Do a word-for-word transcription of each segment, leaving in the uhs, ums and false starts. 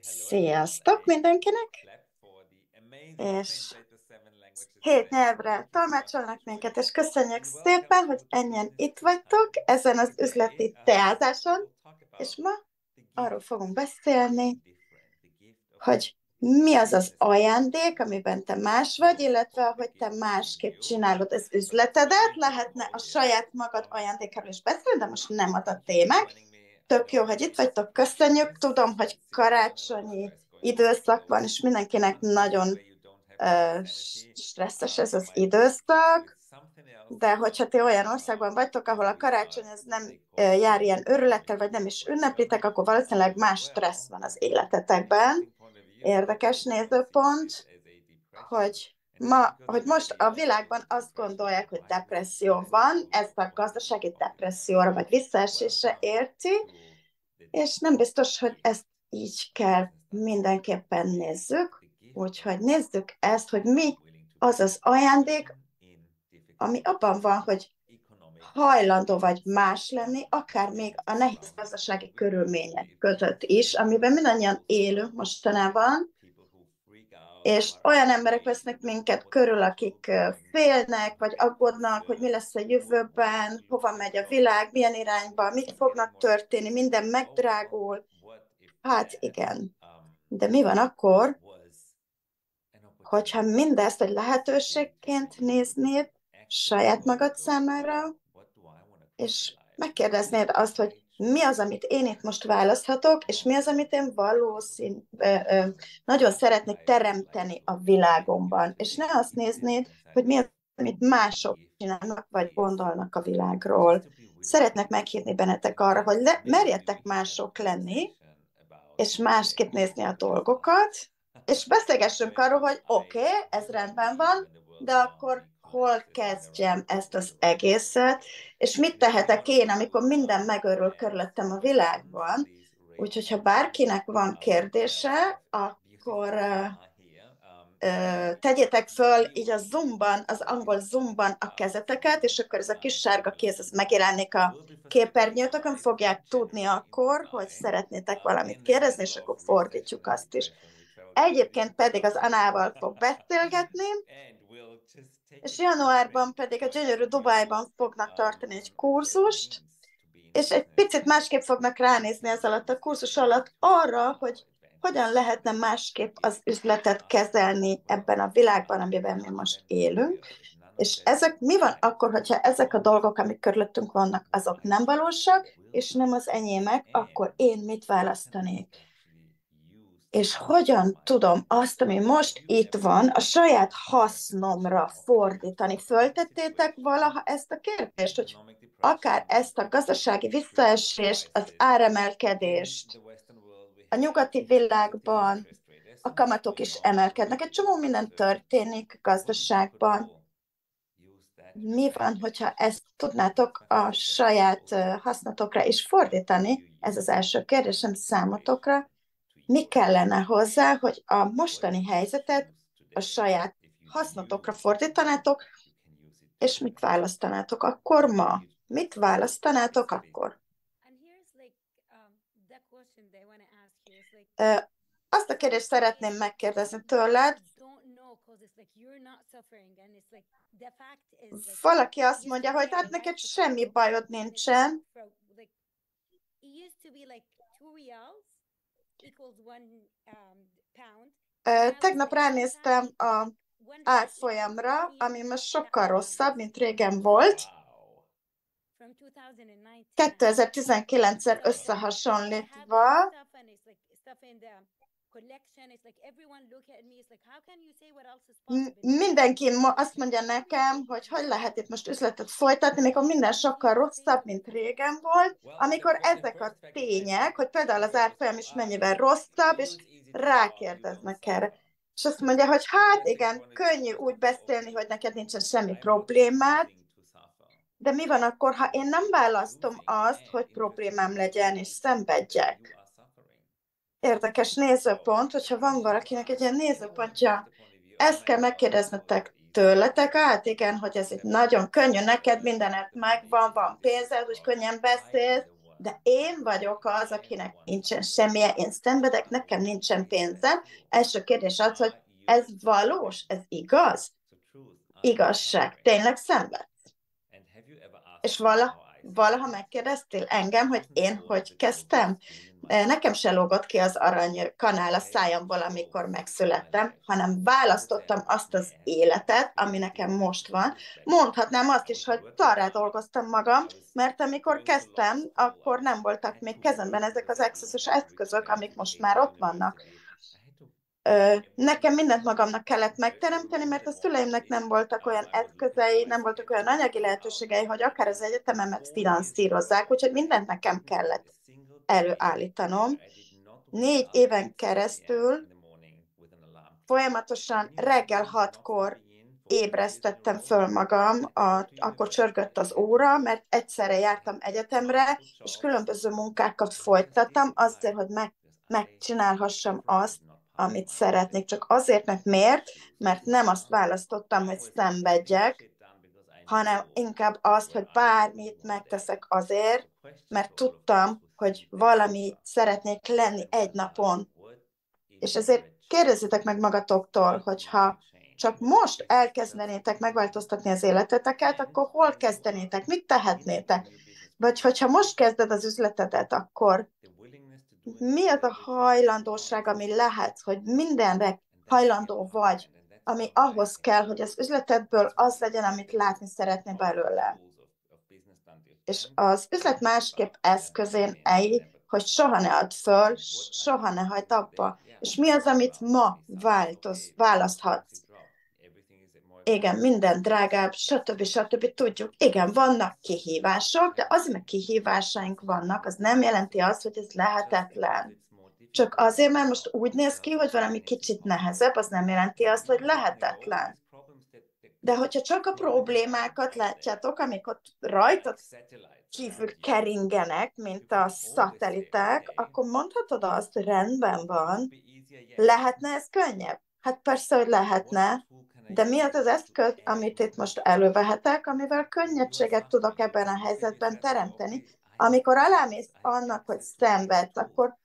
Sziasztok mindenkinek! És hét nyelvre tolmácsolnak minket, és köszönjük szépen, hogy ennyien itt vagytok ezen az üzleti teázáson, és ma arról fogunk beszélni, hogy mi az az ajándék, amiben te más vagy, illetve hogy te másképp csinálod az üzletedet. Lehetne a saját magad ajándékáról is beszélni, de most nem az a témák. Tök jó, hogy itt vagytok, köszönjük. Tudom, hogy karácsonyi időszak van, és mindenkinek nagyon uh, stresszes ez az időszak, de hogyha ti olyan országban vagytok, ahol a karácsony ez nem uh, jár ilyen örülettel, vagy nem is ünneplitek, akkor valószínűleg más stressz van az életetekben. Érdekes nézőpont, hogy, ma, hogy most a világban azt gondolják, hogy depresszió van, ezt a gazdasági depresszióra vagy visszaesésre érti, és nem biztos, hogy ezt így kell mindenképpen nézzük, úgyhogy nézzük ezt, hogy mi az az ajándék, ami abban van, hogy hajlandó vagy más lenni, akár még a nehéz gazdasági körülmények között is, amiben mindannyian élünk mostanában, és olyan emberek vesznek minket körül, akik félnek, vagy aggódnak, hogy mi lesz a jövőben, hova megy a világ, milyen irányba, mit fognak történni, minden megdrágul. Hát igen, de mi van akkor, hogyha mindezt egy lehetőségként néznéd saját magad számára, és megkérdeznéd azt, hogy mi az, amit én itt most választhatok, és mi az, amit én valószín, ö, ö, nagyon szeretnék teremteni a világomban. És ne azt néznéd, hogy mi az, amit mások csinálnak, vagy gondolnak a világról. Szeretnék meghívni bennetek arra, hogy le, merjetek mások lenni, és másképp nézni a dolgokat, és beszélgessünk arról, hogy oké, okay, ez rendben van, de akkor hol kezdjem ezt az egészet, és mit tehetek én, amikor minden megörül körülöttem a világban. Úgyhogy, ha bárkinek van kérdése, akkor uh, uh, tegyétek föl így a Zoomban, az angol Zoomban a kezeteket, és akkor ez a kis sárga kéz, az megjelenik a képernyőtökön, fogják tudni akkor, hogy szeretnétek valamit kérdezni, és akkor fordítjuk azt is. Egyébként pedig az Anával fog beszélgetni, és januárban pedig a gyönyörű Dubájban fognak tartani egy kurzust, és egy picit másképp fognak ránézni ez alatt a kurzus alatt arra, hogy hogyan lehetne másképp az üzletet kezelni ebben a világban, amiben mi most élünk. És ezek, mi van akkor, hogyha ezek a dolgok, amik körülöttünk vannak, azok nem valósak, és nem az enyémek, akkor én mit választanék? És hogyan tudom azt, ami most itt van, a saját hasznomra fordítani? Föltettétek valaha ezt a kérdést, hogy akár ezt a gazdasági visszaesést, az áremelkedést, a nyugati világban a kamatok is emelkednek, egy csomó minden történik gazdaságban. Mi van, hogyha ezt tudnátok a saját hasznatokra is fordítani? Ez az első kérdésem számotokra. Mi kellene hozzá, hogy a mostani helyzetet a saját hasznotokra fordítanátok, és mit választanátok akkor ma? Mit választanátok akkor? Azt a kérdést szeretném megkérdezni tőled. Valaki azt mondja, hogy hát neked semmi bajod nincsen. Tegnap ránéztem a árfolyamra, ami most sokkal rosszabb, mint régen volt. kétezer-tizenkilenccel összehasonlítva. Mindenki azt mondja nekem, hogy hogy lehet itt most üzletet folytatni, amikor minden sokkal rosszabb, mint régen volt, amikor ezek a tények, hogy például az árfolyam is mennyivel rosszabb, és rákérdeznek erre. És azt mondja, hogy hát igen, könnyű úgy beszélni, hogy neked nincsen semmi problémád, de mi van akkor, ha én nem választom azt, hogy problémám legyen, és szenvedjek? Érdekes nézőpont, hogyha van valakinek egy ilyen nézőpontja, ezt kell megkérdeznetek tőletek, hát igen, hogy ez itt nagyon könnyű, neked mindenet megvan, van pénzed, úgy könnyen beszélsz, de én vagyok az, akinek nincsen semmilyen, én szenvedek, nekem nincsen pénzem. Első kérdés az, hogy ez valós, ez igaz? Igazság. Tényleg szenvedsz? És valaha, valaha megkérdeztél engem, hogy én hogy kezdtem? Nekem se lógott ki az aranykanál a szájamból, amikor megszülettem, hanem választottam azt az életet, ami nekem most van. Mondhatnám azt is, hogy szarrá dolgoztam magam, mert amikor kezdtem, akkor nem voltak még kezemben ezek az accesses eszközök, amik most már ott vannak. Nekem mindent magamnak kellett megteremteni, mert a szüleimnek nem voltak olyan eszközei, nem voltak olyan anyagi lehetőségei, hogy akár az egyetememet finanszírozzák, úgyhogy mindent nekem kellett előállítanom. Négy éven keresztül folyamatosan reggel hatkor ébresztettem föl magam, a, akkor csörgött az óra, mert egyszerre jártam egyetemre, és különböző munkákat folytattam azért, hogy meg, megcsinálhassam azt, amit szeretnék, csak azért, mert miért? Mert nem azt választottam, hogy szenvedjek, hanem inkább azt, hogy bármit megteszek azért, mert tudtam, hogy valami szeretnék lenni egy napon. És ezért kérdezzétek meg magatoktól, hogyha csak most elkezdenétek megváltoztatni az életeteket, akkor hol kezdenétek, mit tehetnétek? Vagy hogyha most kezded az üzletedet, akkor mi az a hajlandóság, ami lehet, hogy mindenre hajlandó vagy, ami ahhoz kell, hogy az üzletedből az legyen, amit látni szeretné belőle. És az üzlet másképp eszközén egy, hogy soha ne add föl, soha ne hagyd abba. És mi az, amit ma változ, választhatsz? Igen, minden drágább, stb. stb. Tudjuk, igen, vannak kihívások, de azért, mert kihívásaink vannak, az nem jelenti azt, hogy ez lehetetlen. Csak azért, mert most úgy néz ki, hogy valami kicsit nehezebb, az nem jelenti azt, hogy lehetetlen. De hogyha csak a problémákat látjátok, amik ott rajtad kívül keringenek, mint a szateliták, akkor mondhatod azt, hogy rendben van, lehetne ez könnyebb? Hát persze, hogy lehetne. De mi az az eszköz, amit itt most elővehetek, amivel könnyedséget tudok ebben a helyzetben teremteni? Amikor alámész annak, hogy szenvedsz, akkor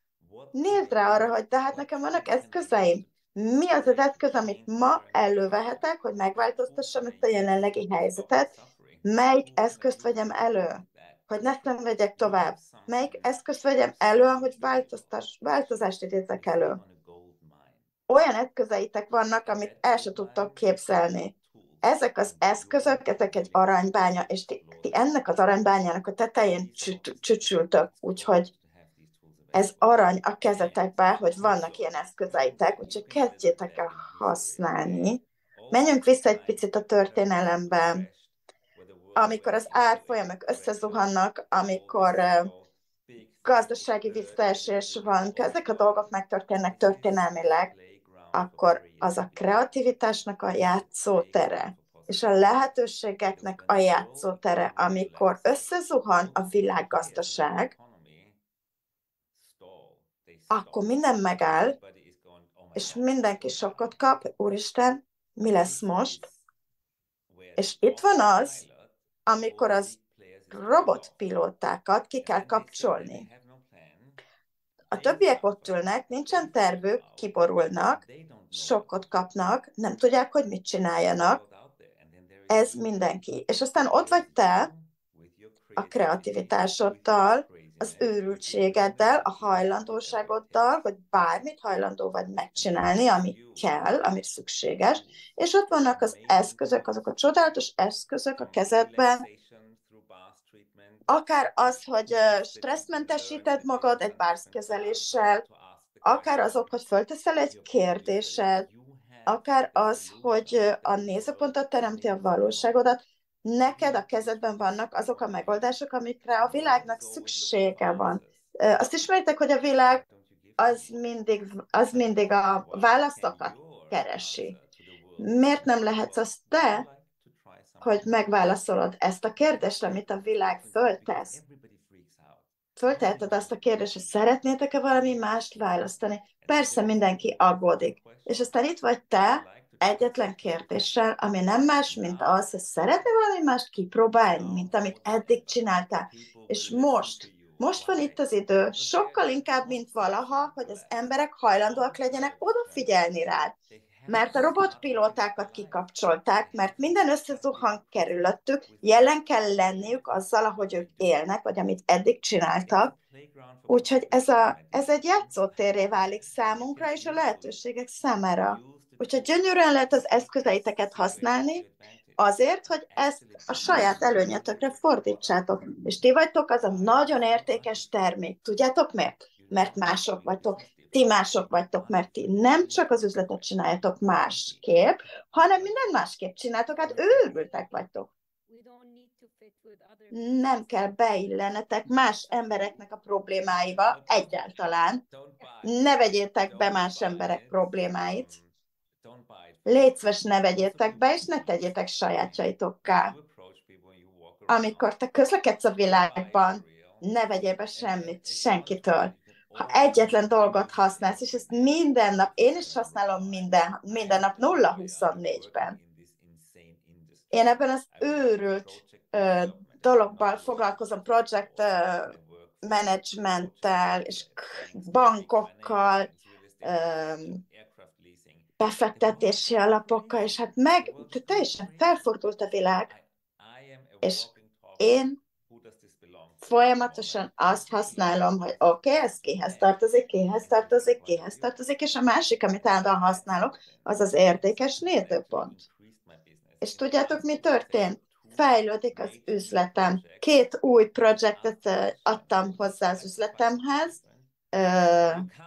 nézd rá arra, hogy de hát nekem vannak eszközeim. Mi az az eszköz, amit ma elővehetek, hogy megváltoztassam ezt a jelenlegi helyzetet? Melyik eszközt vegyem elő, hogy ne szenvedjek tovább? Melyik eszközt vegyem elő, hogy változást idézzek elő? Olyan eszközeitek vannak, amit el se tudtok képzelni. Ezek az eszközök, ezek egy aranybánya, és ti, ti ennek az aranybányának a tetején csücsültök, úgyhogy ez arany a kezetekben, hogy vannak ilyen eszközeitek, úgyhogy kezdjétek el használni. Menjünk vissza egy picit a történelembe. Amikor az árfolyamok összezuhannak, amikor gazdasági visszaesés van, ezek a dolgok megtörténnek történelmileg, akkor az a kreativitásnak a játszótere, és a lehetőségeknek a játszótere, amikor összezuhan a világgazdaság, akkor minden megáll, és mindenki sokkot kap, úristen, mi lesz most? És itt van az, amikor az robotpilótákat ki kell kapcsolni. A többiek ott ülnek, nincsen tervük, kiborulnak, sokkot kapnak, nem tudják, hogy mit csináljanak. Ez mindenki. És aztán ott vagy te, a kreativitásoddal, az őrültségeddel, a hajlandóságoddal, hogy bármit hajlandó vagy megcsinálni, ami kell, ami szükséges, és ott vannak az eszközök, azok a csodálatos eszközök a kezedben, akár az, hogy stresszmentesíted magad egy bárszkezeléssel, akár azok, hogy fölteszel egy kérdéset, akár az, hogy a nézőpontot teremti a valóságodat, neked a kezedben vannak azok a megoldások, amikre a világnak szüksége van. Azt ismeritek, hogy a világ az mindig, az mindig a válaszokat keresi. Miért nem lehetsz az te, hogy megválaszolod ezt a kérdést, amit a világ föltesz? Fölteheted azt a kérdést, hogy szeretnétek-e valami mást választani? Persze mindenki aggódik. És aztán itt vagy te, egyetlen kérdéssel, ami nem más, mint az, hogy szeretnél valami mást kipróbálni, mint amit eddig csináltál. És most Most van itt az idő, sokkal inkább, mint valaha, hogy az emberek hajlandóak legyenek odafigyelni rád. Mert a robotpilótákat kikapcsolták, mert minden összezuhan kerülöttük, jelen kell lenniük azzal, ahogy ők élnek, vagy amit eddig csináltak. Úgyhogy ez, a, ez egy játszótérré válik számunkra és a lehetőségek számára. Úgyhogy gyönyörűen lehet az eszközeiteket használni, azért, hogy ezt a saját előnyetökre fordítsátok. És ti vagytok az a nagyon értékes termék. Tudjátok miért? Mert mások vagytok. Ti mások vagytok, mert ti nem csak az üzletet csináljátok másképp, hanem minden másképp csináltok, hát őrültek vagytok. Nem kell beillenetek más embereknek a problémáival egyáltalán. Ne vegyétek be más emberek problémáit. Légy szíves, ne vegyétek be, és ne tegyétek sajátjaitokká. Amikor te közlekedsz a világban, ne vegyél be semmit, senkitől. Ha egyetlen dolgot használsz, és ezt minden nap, én is használom minden, minden nap nulla huszonnégyben. Én ebben az őrült ö, dologban foglalkozom, project menedzsmenttel, és bankokkal, ö, befektetési alapokkal, és hát meg teljesen felfordult a világ, és én folyamatosan azt használom, hogy oké, okay, ez kihez tartozik, kihez tartozik, kihez tartozik, és a másik, amit állandóan használok, az az értékes nézőpont. És tudjátok, mi történt? Fejlődik az üzletem. Két új projektet adtam hozzá az üzletemhez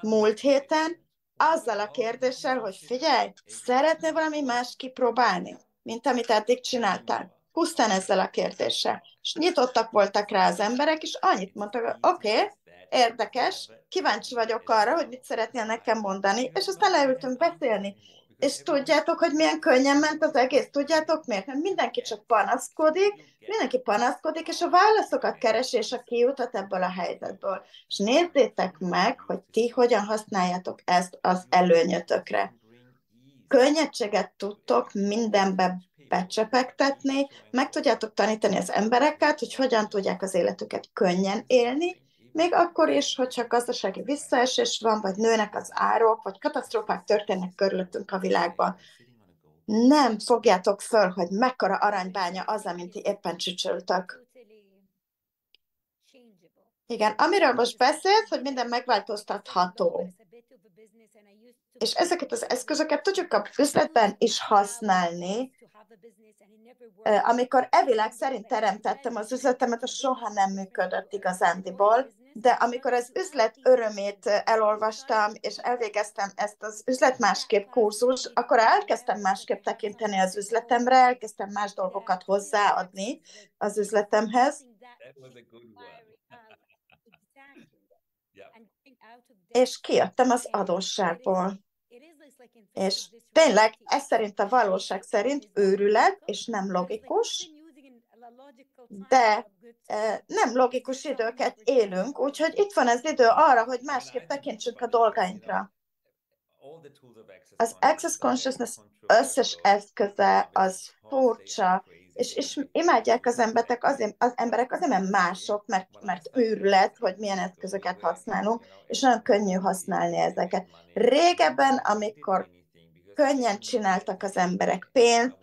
múlt héten, azzal a kérdéssel, hogy figyelj, szeretnél valami más kipróbálni, mint amit eddig csináltál? Pusztán ezzel a kérdéssel. És nyitottak voltak rá az emberek, és annyit mondtak, hogy oké, okay, érdekes, kíváncsi vagyok arra, hogy mit szeretnél nekem mondani, és aztán leültünk beszélni. És tudjátok, hogy milyen könnyen ment az egész? Tudjátok miért? Mert mindenki csak panaszkodik, mindenki panaszkodik, és a válaszokat keresi, és a kiutat ebből a helyzetből. És nézzétek meg, hogy ti hogyan használjátok ezt az előnyötökre. Könnyedséget tudtok mindenbe becsepegtetni, meg tudjátok tanítani az embereket, hogy hogyan tudják az életüket könnyen élni, még akkor is, hogyha gazdasági visszaesés van, vagy nőnek az árok, vagy katasztrófák történnek körülöttünk a világban. Nem fogjátok föl, hogy mekkora aranybánya az, amint ti éppen csücsöltök. Igen, amiről most beszélsz, hogy minden megváltoztatható. És ezeket az eszközöket tudjuk a üzletben is használni. Amikor e világ szerint teremtettem az üzletemet, az soha nem működött igazándiból, de amikor az üzlet örömét elolvastam, és elvégeztem ezt az Üzlet Másképp kurzus, akkor elkezdtem másképp tekinteni az üzletemre, elkezdtem más dolgokat hozzáadni az üzletemhez. És kijöttem az adósságból. És tényleg, ez szerint a valóság szerint őrület, és nem logikus, de nem logikus időket élünk, úgyhogy itt van az idő arra, hogy másképp tekintsünk a dolgainkra. Az Access Consciousness összes eszköze az furcsa, és, és imádják az emberek azért, az emberek azért, mert mások, mert, mert őrület, hogy milyen eszközöket használunk, és nagyon könnyű használni ezeket. Régebben, amikor könnyen csináltak az emberek pénzt,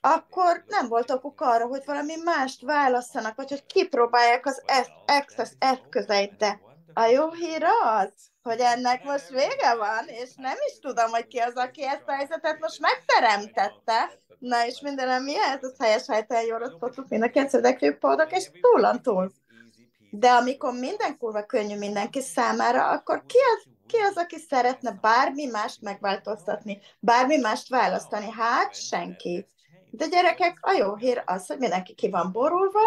akkor nem volt okuk arra, hogy valami mást válasszanak, vagy hogy kipróbálják az Access eszközeit, de a jó hír az, hogy ennek most vége van, és nem is tudom, hogy ki az, aki ezt a helyzetet most megteremtette. Na és mindenem mi ez? Az helyes helytelen jól osztottuk, mind a kétszedekről boldog, és túlan túl. De amikor minden kurva könnyű mindenki számára, akkor ki az, ki az, aki szeretne bármi mást megváltoztatni, bármi mást választani? Hát senki. De gyerekek, a jó hír az, hogy mindenki ki van borulva,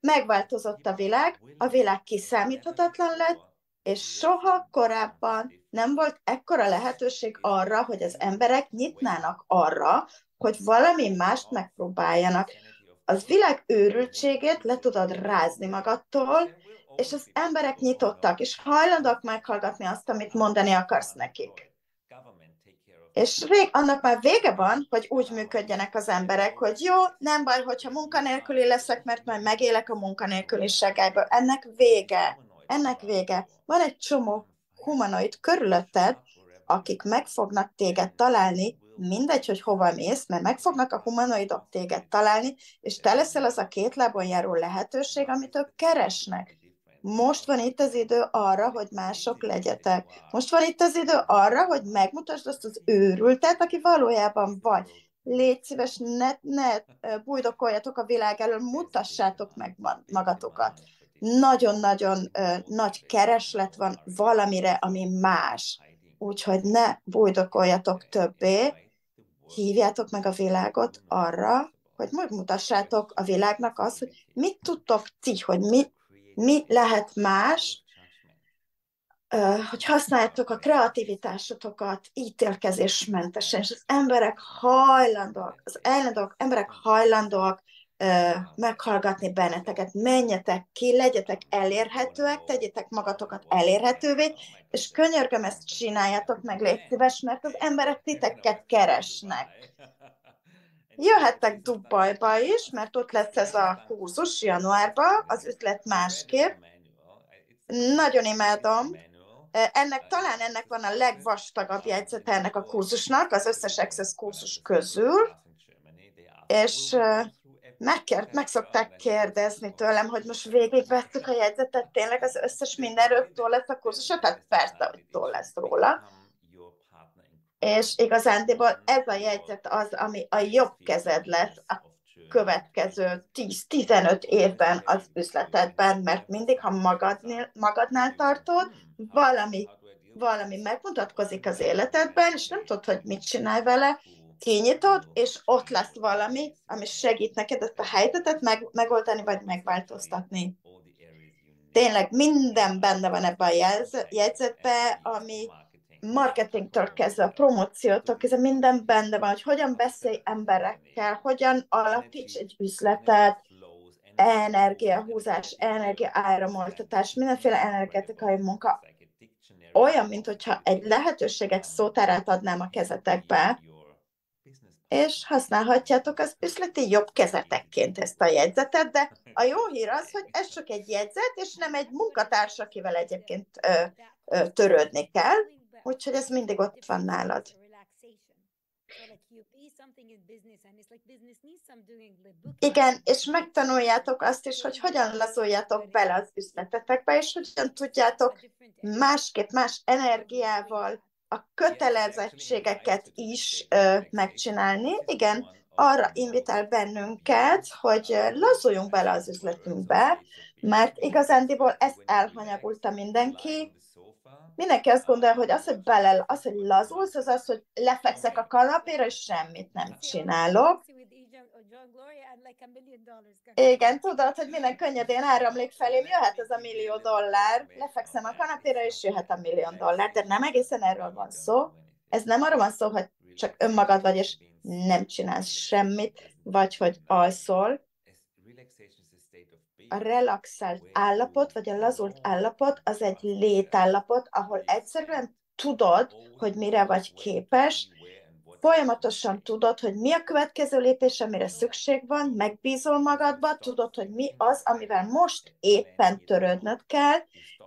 megváltozott a világ, a világ kiszámíthatatlan lett, és soha korábban nem volt ekkora lehetőség arra, hogy az emberek nyitnának arra, hogy valami mást megpróbáljanak. Az világ őrültségét le tudod rázni magadtól, és az emberek nyitottak, és hajlandók meghallgatni azt, amit mondani akarsz nekik. És rég, annak már vége van, hogy úgy működjenek az emberek, hogy jó, nem baj, hogyha munkanélküli leszek, mert majd megélek a munkanélküliségből. Ennek vége. Ennek vége. Van egy csomó humanoid körülötted, akik meg fognak téged találni, mindegy, hogy hova mész, mert meg fognak a humanoidok téged találni, és te leszel az a két lábon járó lehetőség, amit ők keresnek. Most van itt az idő arra, hogy mások legyetek. Most van itt az idő arra, hogy megmutasd azt az őrültet, aki valójában vagy. Légy szíves, ne, ne bújdokoljatok a világ elől, mutassátok meg magatokat. Nagyon-nagyon uh, nagy kereslet van valamire, ami más. Úgyhogy ne bújdokoljatok többé, hívjátok meg a világot arra, hogy megmutassátok a világnak azt, hogy mit tudtok ti, hogy mi, mi lehet más, hogy használjátok a kreativitásotokat ítélkezésmentesen, és az emberek hajlandóak, az ellenadók, emberek hajlandóak meghallgatni benneteket, menjetek ki, legyetek elérhetőek, tegyétek magatokat elérhetővé, és könyörgöm, ezt csináljátok meg, légy szíves, mert az emberek titeket keresnek. Jöhettek Dubajba is, mert ott lesz ez a kurzus januárban, az üzlet másképp. Nagyon imádom. Ennek, talán ennek van a legvastagabb jegyzete ennek a kurzusnak, az összes Access kurzus közül, és Megkért, meg szokták kérdezni tőlem, hogy most végigvettük a jegyzetet, tényleg az összes mindenről túl lesz a kurzusa, tehát persze, hogy túl lesz róla. És igazándiból ez a jegyzet az, ami a jobb kezed lesz a következő tíz-tizenöt évben az üzletedben, mert mindig, ha magadnél, magadnál tartod, valami, valami megmutatkozik az életedben, és nem tudod, hogy mit csinálj vele, kinyitod, és ott lesz valami, ami segít neked ezt a helyzetet meg, megoldani, vagy megváltoztatni. Tényleg minden benne van ebben a jegyzetben, ami marketingtől kezdve, a promóciótól kezdve, minden benne van, hogy hogyan beszélj emberekkel, hogyan alapíts egy üzletet, energiahúzás, energiaáramoltatás, mindenféle energetikai munka. Olyan, mintha egy lehetőséget, szótárát adnám a kezetekbe, és használhatjátok az üzleti jobb kezetekként ezt a jegyzetet, de a jó hír az, hogy ez csak egy jegyzet, és nem egy munkatárs, akivel egyébként ö, ö, törődni kell, úgyhogy ez mindig ott van nálad. Igen, és megtanuljátok azt is, hogy hogyan lazuljátok bele az üzletetekbe, és hogyan tudjátok másképp, más energiával a kötelezettségeket is ö, megcsinálni. Igen, arra invitál bennünket, hogy lazuljunk bele az üzletünkbe, mert igazándiból ezt elhanyagulta mindenki. Mindenki azt gondolja, hogy az, hogy bele, az, hogy lazulsz, az az, hogy lefekszek a kanapéra, és semmit nem csinálok. Igen, tudod, hogy minden könnyedén áramlik felém, jöhet ez a millió dollár, lefekszem a kanapéra, és jöhet a millió dollár, de nem egészen erről van szó. Ez nem arról van szó, hogy csak önmagad vagy, és nem csinálsz semmit, vagy hogy alszol. A relaxált állapot, vagy a lazult állapot, az egy létállapot, ahol egyszerűen tudod, hogy mire vagy képes, folyamatosan tudod, hogy mi a következő lépés, amire szükség van, megbízol magadba, tudod, hogy mi az, amivel most éppen törődnöd kell,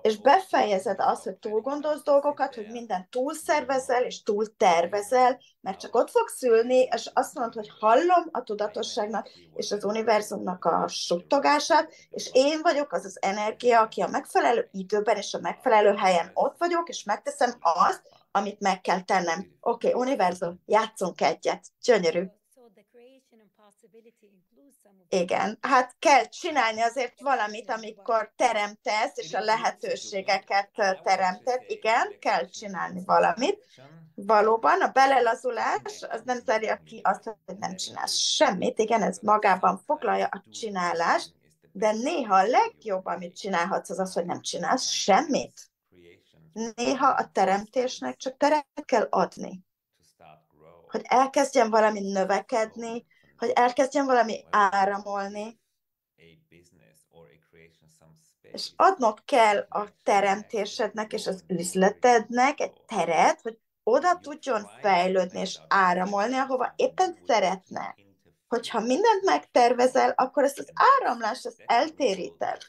és befejezed azt, hogy túlgondolsz dolgokat, hogy mindent túlszervezel és túltervezel, mert csak ott fogsz ülni, és azt mondod, hogy hallom a tudatosságnak és az univerzumnak a suttogását, és én vagyok az az energia, aki a megfelelő időben és a megfelelő helyen ott vagyok, és megteszem azt, amit meg kell tennem. Oké, okay, univerzum, játszunk egyet. Gyönyörű. Igen, hát kell csinálni azért valamit, amikor teremtesz, és a lehetőségeket teremted. Igen, kell csinálni valamit. Valóban a belelazulás az nem zárja ki azt, hogy nem csinálsz semmit. Igen, ez magában foglalja a csinálást, de néha a legjobb, amit csinálhatsz, az az, hogy nem csinálsz semmit. Néha a teremtésnek csak teret kell adni, hogy elkezdjen valami növekedni, hogy elkezdjen valami áramolni, és adnod kell a teremtésednek és az üzletednek egy teret, hogy oda tudjon fejlődni és áramolni, ahova éppen szeretne. Hogyha mindent megtervezel, akkor ezt az áramlást, ezt eltéríted.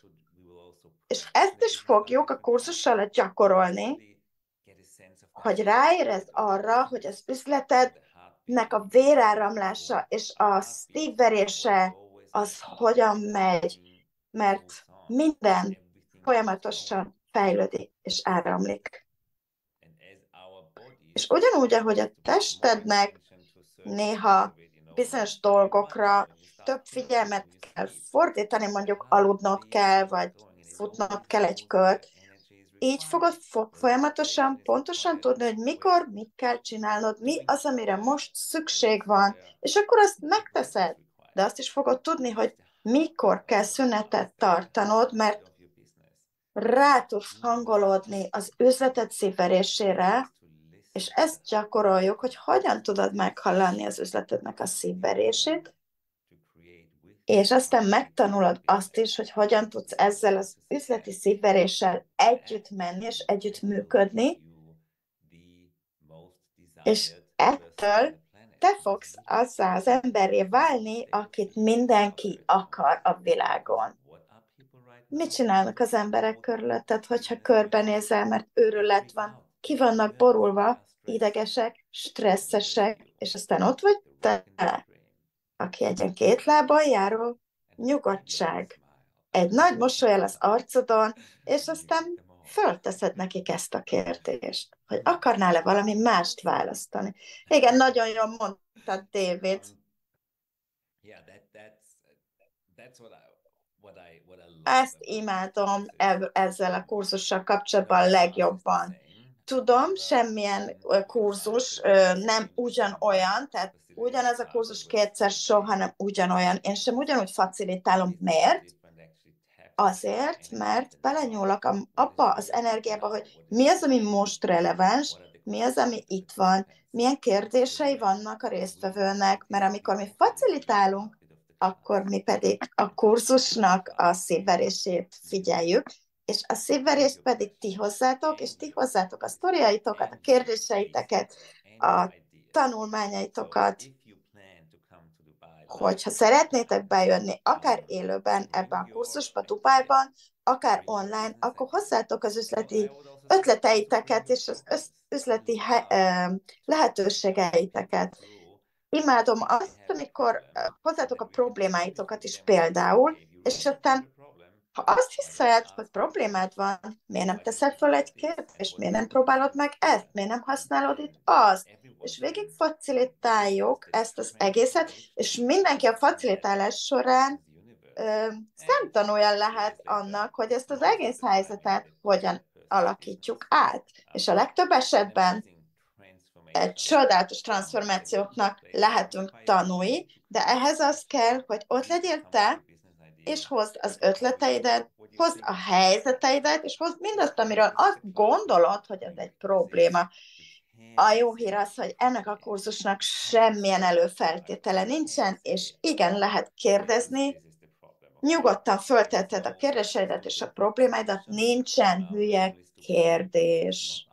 És ezt is fogjuk a kurzussal gyakorolni, hogy ráérezz arra, hogy az üzletednek a véráramlása és a szívverése az hogyan megy, mert minden folyamatosan fejlődik és áramlik. És ugyanúgy, ahogy a testednek néha bizonyos dolgokra több figyelmet kell fordítani, mondjuk aludnod kell, vagy futnod kell egy kört, így fogod folyamatosan, pontosan tudni, hogy mikor, mit kell csinálnod, mi az, amire most szükség van, és akkor azt megteszed. De azt is fogod tudni, hogy mikor kell szünetet tartanod, mert rá tudsz hangolódni az üzleted szívverésére, és ezt gyakoroljuk, hogy hogyan tudod meghallani az üzletednek a szívverését, és aztán megtanulod azt is, hogy hogyan tudsz ezzel az üzleti szívveréssel együtt menni és együtt működni, és ettől te fogsz azzá az emberré válni, akit mindenki akar a világon. Mit csinálnak az emberek körülötted, hogyha körbenézel, mert őrület van? Ki vannak borulva, idegesek, stresszesek, és aztán ott vagy te, aki egy ilyen két lábon járó nyugodtság. Egy nagy mosolyal az arcodon, és aztán fölteszed nekik ezt a kérdést, hogy akarnál-e valami mást választani. Igen, nagyon jól mondtad, David. Ezt imádom ezzel a kurzussal kapcsolatban legjobban. Tudom, semmilyen kurzus nem ugyanolyan, tehát ugyanaz a kurzus kétszer soha nem ugyanolyan. Én sem ugyanúgy facilitálom. Miért? Azért, mert belenyúlok abba az energiába, hogy mi az, ami most releváns, mi az, ami itt van, milyen kérdései vannak a résztvevőnek, mert amikor mi facilitálunk, akkor mi pedig a kurzusnak a szívverését figyeljük, és a szívverést pedig ti hozzátok, és ti hozzátok a sztoriaitokat, a kérdéseiteket, a tanulmányaitokat, hogyha szeretnétek bejönni, akár élőben ebben a kurzusban, Dubájban, akár online, akkor hozzátok az üzleti ötleteiteket és az üzleti lehetőségeiteket. Imádom azt, amikor hozzátok a problémáitokat is például, és aztán ha azt hiszed, hogy problémád van, miért nem teszed fel egy kérdést, miért nem próbálod meg ezt, miért nem használod itt azt, és végig facilitáljuk ezt az egészet, és mindenki a facilitálás során ö, szemtanúja lehet annak, hogy ezt az egész helyzetet hogyan alakítjuk át. És a legtöbb esetben egy csodálatos transformációknak lehetünk tanúi, de ehhez az kell, hogy ott legyél te, és hozd az ötleteidet, hozd a helyzeteidet, és hozd mindazt, amiről azt gondolod, hogy ez egy probléma. A jó hír az, hogy ennek a kurzusnak semmilyen előfeltétele nincsen, és igen, lehet kérdezni, nyugodtan föltetted a kérdéseidet és a problémáidat, nincsen hülye kérdés.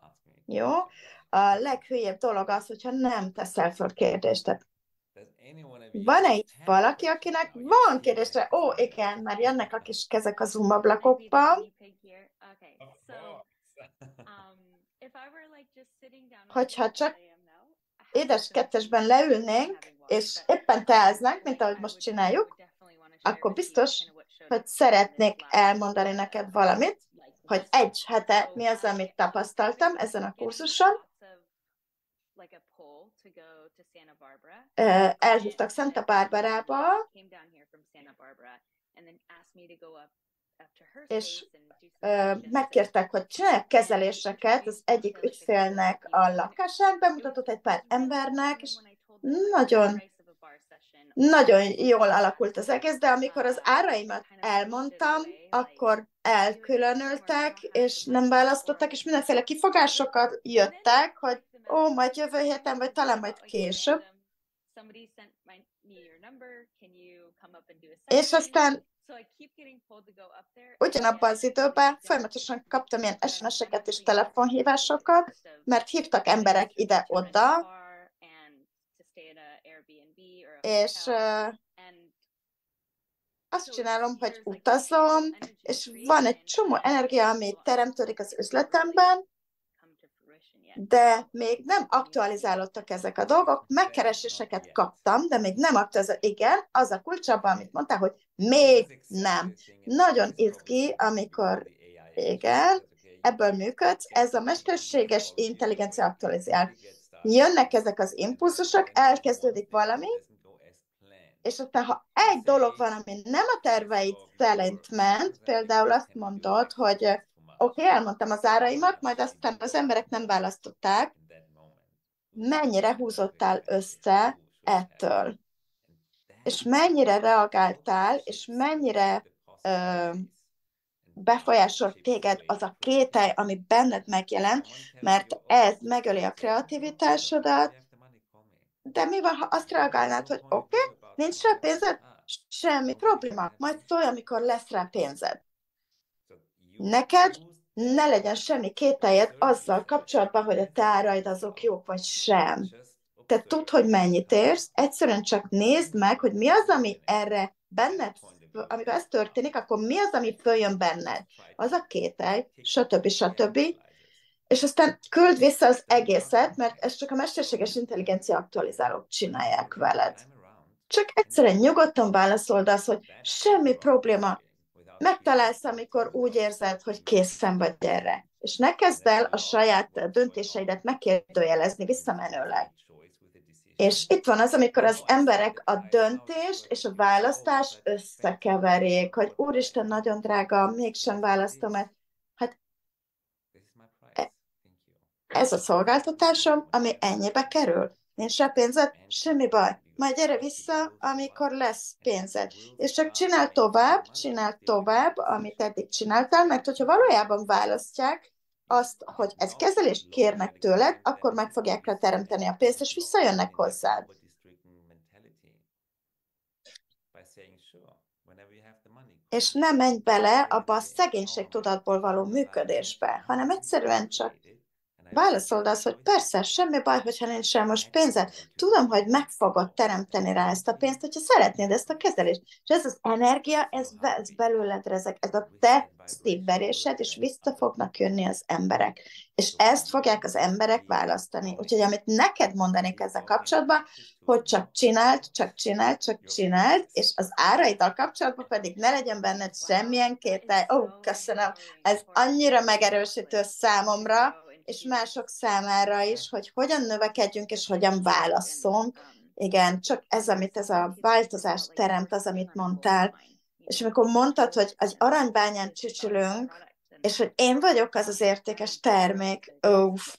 Jó? A leghülyebb dolog az, hogyha nem teszel föl kérdést. Tehát van-e itt valaki, akinek van kérdésre? Ó, igen, már jönnek a kis kezek a Zoom ablakokban. Hogyha csak édes kettesben leülnénk, és éppen teáznánk, mint ahogy most csináljuk, akkor biztos, hogy szeretnék elmondani neked valamit, hogy egy hete mi az, amit tapasztaltam ezen a kurzuson. Elhívtak Santa Barbarába, és megkértek, hogy csinálják kezeléseket az egyik ügyfélnek a lakását, bemutatott egy pár embernek, és nagyon, nagyon jól alakult az egész, de amikor az áraimat elmondtam, akkor elkülönültek, és nem választottak, és mindenféle kifogásokat jöttek, hogy ó, majd jövő héten, vagy talán majd később. És aztán ugyanabban az időben folyamatosan kaptam ilyen es em es-eket és telefonhívásokat, mert hívtak emberek ide-oda, és azt csinálom, hogy utazom, és van egy csomó energia, ami teremtődik az üzletemben, de még nem aktualizálódtak ezek a dolgok, megkereséseket kaptam, de még nem aktualizálódtak. Igen, az a kulcs abban, amit mondtál, hogy még nem. Nagyon izgi, amikor igen, ebből működsz, ez a mesterséges intelligencia aktualizál. Jönnek ezek az impulzusok, elkezdődik valami, és aztán, ha egy dolog van, ami nem a terveid szerint ment, például azt mondod, hogy oké, okay, elmondtam az áraimat, majd aztán az emberek nem választották, mennyire húzottál össze ettől, és mennyire reagáltál, és mennyire ö, befolyásolt téged az a kételj, ami benned megjelent, mert ez megöli a kreativitásodat, de mi van, ha azt reagálnád, hogy oké, okay, nincs rá pénzed? Semmi probléma. Majd szólj, amikor lesz rá pénzed. Neked ne legyen semmi kételjed azzal kapcsolatban, hogy a te áraid azok jók, vagy sem. Te tudd, hogy mennyit érsz, egyszerűen csak nézd meg, hogy mi az, ami erre benned, amikor ez történik, akkor mi az, ami följön benned. Az a kételj, stb. stb. És aztán küld vissza az egészet, mert ezt csak a mesterséges intelligencia aktualizálók csinálják veled. Csak egyszerűen nyugodtan válaszold azt, hogy semmi probléma, megtalálsz, amikor úgy érzed, hogy készen vagy erre. És ne kezd el a saját döntéseidet megkérdőjelezni visszamenőleg. És itt van az, amikor az emberek a döntést és a választást összekeverik, hogy úristen, nagyon drága, mégsem választom ezt. Hát ez a szolgáltatásom, ami ennyibe kerül. Nincs rá pénzed? Semmi baj. Majd gyere vissza, amikor lesz pénzed. És csak csinál tovább, csinál tovább, amit eddig csináltál, mert hogyha valójában választják azt, hogy egy kezelést kérnek tőled, akkor meg fogják rá teremteni a pénzt, és visszajönnek hozzád. És nem menj bele abba a szegénységtudatból való működésbe, hanem egyszerűen csak válaszold azt, hogy persze, semmi baj, hogyha nincs rá most pénzed. Tudom, hogy meg fogod teremteni rá ezt a pénzt, hogyha szeretnéd ezt a kezelést. És ez az energia, ez, ez belőled rezeg, ez a te szívverésed, és vissza fognak jönni az emberek. És ezt fogják az emberek választani. Úgyhogy amit neked mondanék ezzel kapcsolatban, hogy csak csináld, csak csináld, csak csináld, és az áraiddal kapcsolatban pedig ne legyen benned semmilyen kételj. Ó, oh, köszönöm, ez annyira megerősítő számomra, és mások számára is, hogy hogyan növekedjünk, és hogyan válasszunk. Igen, csak ez, amit ez a változás teremt, az, amit mondtál. És amikor mondtad, hogy az aranybányán csücsülünk, és hogy én vagyok az az értékes termék, uff,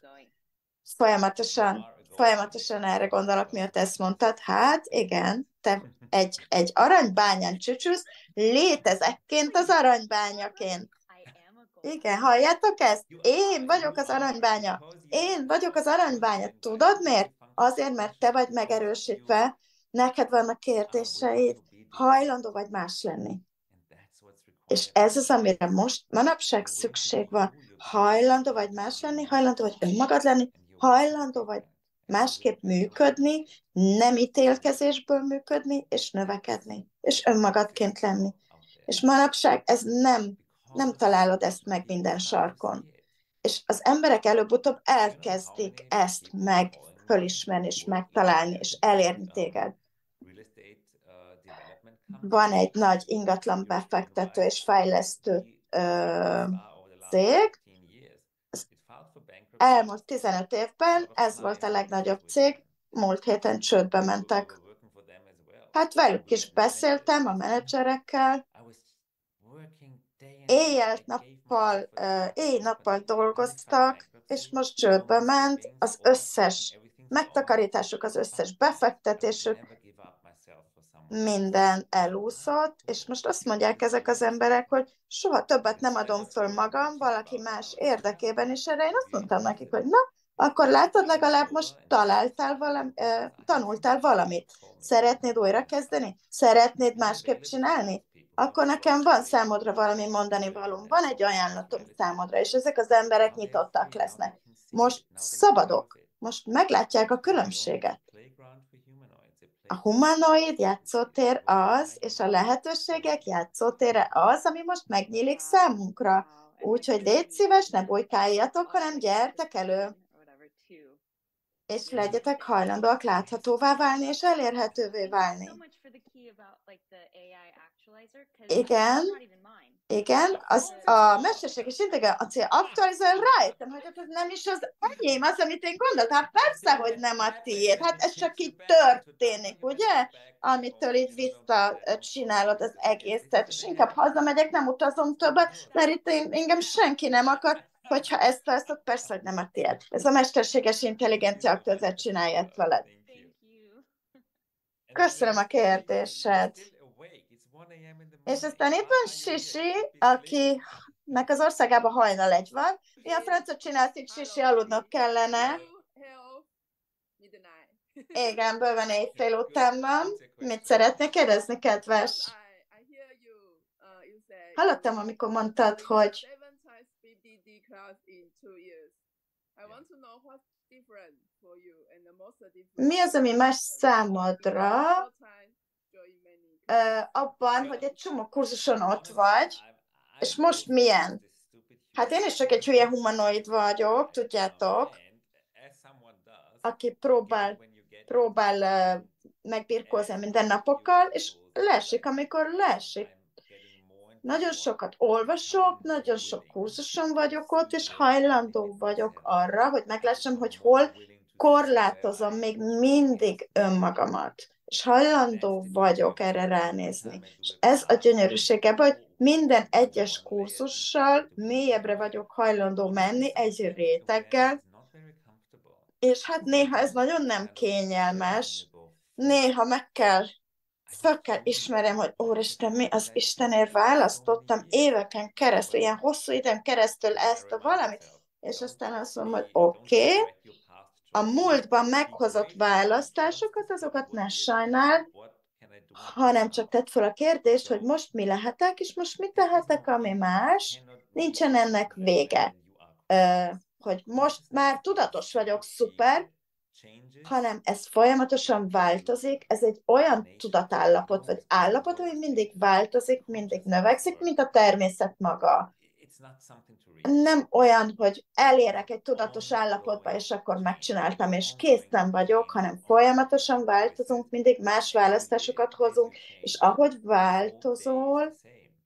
folyamatosan, folyamatosan erre gondolok, miatt ezt mondtad. Hát, igen, te egy, egy aranybányán csücsülsz, létezekként az aranybányaként. Igen, halljátok ezt? Én vagyok az aranybánya. Én vagyok az aranybánya. Tudod miért? Azért, mert te vagy megerősítve, neked vannak kérdéseid, hajlandó vagy más lenni. És ez az, amire most manapság szükség van. Hajlandó vagy más lenni, hajlandó vagy önmagad lenni, hajlandó vagy másképp működni, nem ítélkezésből működni, és növekedni, és önmagadként lenni. És manapság ez nem... Nem találod ezt meg minden sarkon. És az emberek előbb-utóbb elkezdik ezt meg fölismerni, és megtalálni, és elérni téged. Van egy nagy ingatlan befektető és fejlesztő ö, cég. Elmúlt tizenöt évben ez volt a legnagyobb cég, múlt héten csődbe mentek. Hát velük is beszéltem, a menedzserekkel. Éjjel-nappal, éjjel-nappal dolgoztak, és most csődbe ment az összes megtakarításuk, az összes befektetésük, minden elúszott, és most azt mondják ezek az emberek, hogy soha többet nem adom föl magam valaki más érdekében, és erre én azt mondtam nekik, hogy na, akkor látod, legalább most találtál valami, tanultál valamit. Szeretnéd újrakezdeni? Szeretnéd másképp csinálni? Akkor nekem van számodra valami mondani valóm, van egy ajánlatom számodra, és ezek az emberek nyitottak lesznek. Most szabadok, most meglátják a különbséget. a humanoid játszótér az, és a lehetőségek játszótére az, ami most megnyílik számunkra. Úgyhogy légy szíves, ne bujkáljatok, hanem gyertek elő. És legyetek hajlandóak láthatóvá válni, és elérhetővé válni. Igen, igen, az, a mesterséges intelligencia aktualizál, rájöttem, hogy ez nem is az enyém, az, amit én gondoltam. Hát persze, hogy nem a tiéd, hát ez csak így történik, ugye? Amitől így visszacsinálod az egészet, és inkább hazamegyek, nem utazom többet, mert itt én, engem senki nem akar. Hogyha ezt felszok, persze, hogy nem a tiéd. Ez a mesterséges intelligencia aktualizál csinálja ezt veled. Köszönöm a kérdésed. És aztán itt van Sisi, akinek az országában hajnal egy van. Mi a francot csinálsz itt, Sisi? Aludnod kellene. Igen, bőven éjfél után van. Mit szeretnék kérdezni, kedves? Hallottam, amikor mondtad, hogy mi az, ami más számodra, abban, hogy egy csomó kurzuson ott vagy, és most milyen? Hát én is csak egy hülye humanoid vagyok, tudjátok, aki próbál, próbál megbirkózni minden napokkal, és leesik, amikor leesik. Nagyon sokat olvasok, nagyon sok kurzuson vagyok ott, és hajlandó vagyok arra, hogy meglássam, hogy hol korlátozom még mindig önmagamat. És hajlandó vagyok erre ránézni. És ez a gyönyörűsége, hogy minden egyes kurzussal mélyebbre vagyok hajlandó menni, egy réteggel, és hát néha ez nagyon nem kényelmes, néha meg kell, föl kell ismerem, hogy Úristen, mi az Istenért választottam éveken keresztül, ilyen hosszú időn keresztül ezt a valamit, és aztán azt mondom, hogy oké, okay, a múltban meghozott választásokat, azokat ne sajnál, hanem csak tedd fel a kérdést, hogy most mi lehetek, és most mit tehetek, ami más. Nincsen ennek vége. Ö, hogy most már tudatos vagyok, szuper, hanem ez folyamatosan változik, ez egy olyan tudatállapot, vagy állapot, ami mindig változik, mindig növekszik, mint a természet maga. Nem olyan, hogy elérek egy tudatos állapotba, és akkor megcsináltam, és készen vagyok, hanem folyamatosan változunk, mindig más választásokat hozunk, és ahogy változol,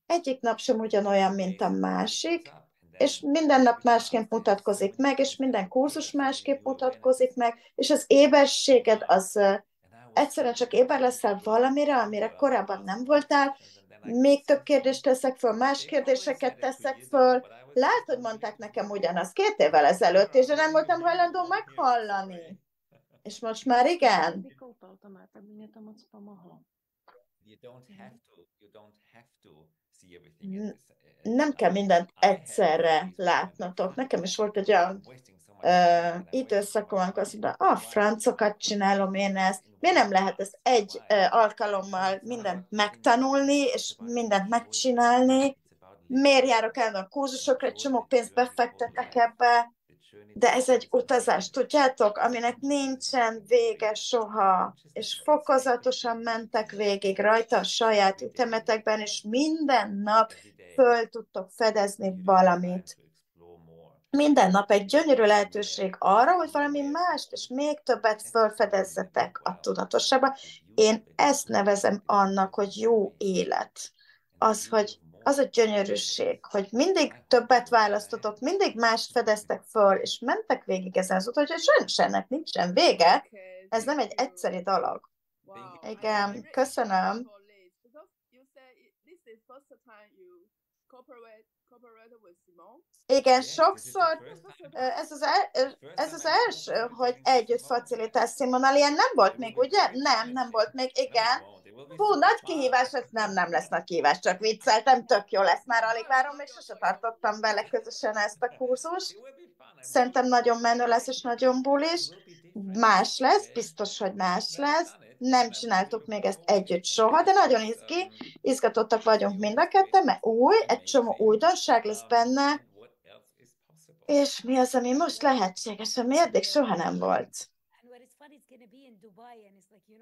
egyik nap sem ugyanolyan, mint a másik, és minden nap másképp mutatkozik meg, és minden kurzus másképp mutatkozik meg, és az éberséged az egyszerűen csak éber leszel valamire, amire korábban nem voltál. Még több kérdést teszek föl, más kérdéseket teszek föl. Látod, mondták nekem ugyanaz két évvel ezelőtt, és de nem voltam hajlandó meghallani. És most már igen. Nem kell mindent egyszerre látnotok. Nekem is volt egy olyan uh, időszakom, amikor azt mondta, a ah, francokat csinálom én ezt. Miért nem lehet ezt egy uh, alkalommal mindent megtanulni, és mindent megcsinálni? Miért járok el a kurzusokra, egy csomó pénzt befektetek ebbe? De ez egy utazás, tudjátok, aminek nincsen vége soha, és fokozatosan mentek végig rajta a saját ütemetekben, és minden nap föl tudtok fedezni valamit. Minden nap egy gyönyörű lehetőség arra, hogy valami mást, és még többet fölfedezzetek a tudatosságban. Én ezt nevezem annak, hogy jó élet. Az, hogy az a gyönyörűség, hogy mindig többet választotok, mindig mást fedeztek föl, és mentek végig ezen az úton, hogy sajnos ennek nincsen vége. Ez nem egy egyszerű dolog. Igen, köszönöm. Igen, sokszor ez az, el, ez az első, hogy együtt facilitálsz Simonnal, ilyen nem volt még, ugye? Nem, nem volt még, igen. Hú, nagy kihívás, ez nem, nem lesz nagy kihívás, csak vicceltem, tök jó lesz, már alig várom, és sose tartottam vele közösen ezt a kurzust. Szerintem nagyon menő lesz, és nagyon bulis. Más lesz, biztos, hogy más lesz. Nem csináltuk még ezt együtt soha, de nagyon izgi, izgatottak vagyunk mind a ketten, mert új, egy csomó újdonság lesz benne, és mi az, ami most lehetséges, ami eddig soha nem volt.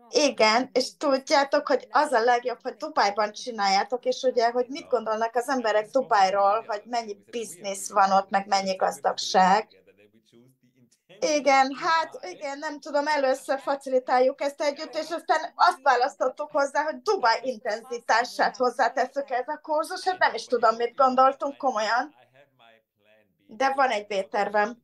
Igen, és tudjátok, hogy az a legjobb, hogy Dubájban csináljátok, és ugye, hogy mit gondolnak az emberek Dubájról, hogy mennyi biznisz van ott, meg mennyi gazdagság. Igen, hát igen, nem tudom, először facilitáljuk ezt együtt, és aztán azt választottuk hozzá, hogy Dubáj intenzitását hozzátesszük ez a kurzus, hát nem is tudom, mit gondoltunk komolyan. De van egy B-tervem.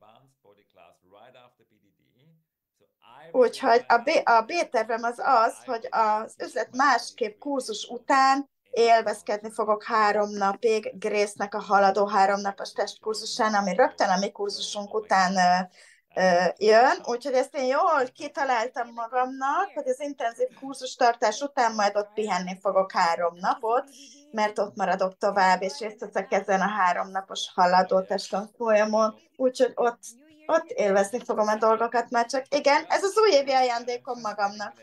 Úgyhogy a B, a B-tervem az az, hogy az Üzlet Másképp kurzus után élvezkedni fogok három napig Grace-nek a haladó háromnapos testkurzusán, ami rögtön a mi kurzusunk után jön, úgyhogy ezt én jól kitaláltam magamnak, hogy az intenzív kurzustartás után majd ott pihenni fogok három napot, mert ott maradok tovább, és részt veszek ezen a háromnapos haladó testtanfolyamon, úgyhogy ott, ott élvezni fogom a dolgokat már csak. Igen, ez az újévi ajándékom magamnak.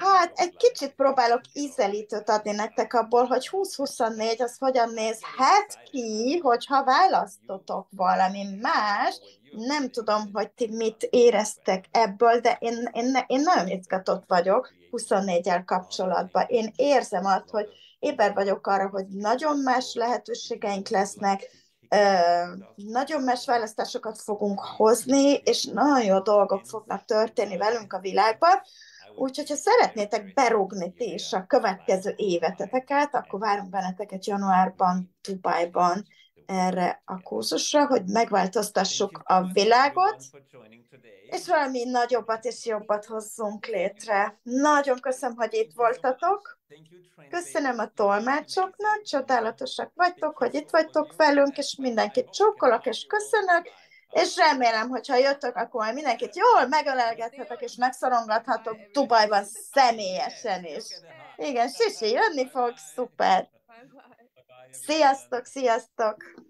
Hát egy kicsit próbálok ízelítőt adni nektek abból, hogy húsz huszonnégy az hogyan nézhet ki, hogyha választotok valami más. Nem tudom, hogy ti mit éreztek ebből, de én, én, én nagyon izgatott vagyok huszonnégyel kapcsolatban. Én érzem azt, hogy éber vagyok arra, hogy nagyon más lehetőségeink lesznek, nagyon más választásokat fogunk hozni, és nagyon jó dolgok fognak történni velünk a világban. Úgyhogy, ha szeretnétek berúgni ti is a következő éveteteket, akkor várunk benneteket januárban, Dubájban erre a kurzusra, hogy megváltoztassuk a világot, és valami nagyobbat és jobbat hozzunk létre. Nagyon köszönöm, hogy itt voltatok. Köszönöm a tolmácsoknak, csodálatosak vagytok, hogy itt vagytok velünk, és mindenkit csókolok, és köszönök. És remélem, hogy ha jöttök, akkor majd mindenkit jól megölelgethetek, és megszorongathatok Dubájban személyesen is. Igen, Sisi, jönni fog, szuper. Sziasztok, sziasztok!